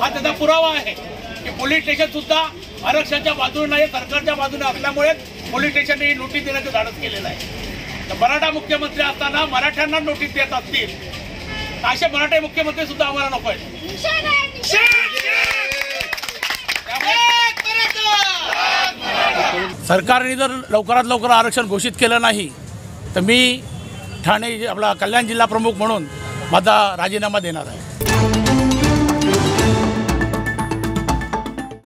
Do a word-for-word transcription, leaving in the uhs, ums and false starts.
हा त्याचा पुरावा आहे की पोलीस स्टेशन सुद्धा आरक्षणाच्या बाजूने नाही सरकारच्या बाजूने असल्यामुळे पोलीस स्टेशनने नोटीस देण्याचं धाडस केलेलं आहे. तर मराठा मुख्यमंत्री असताना मराठ्यांना नोटीस देत असतील असे मराठा मुख्यमंत्री सुद्धा आम्हाला नको आहेत. सरकारने जर लवकरात लवकर आरक्षण घोषित केलं नाही तर मी ठाणे आपला कल्याण जिल्हा प्रमुख म्हणून माझा राजीनामा देणार आहे.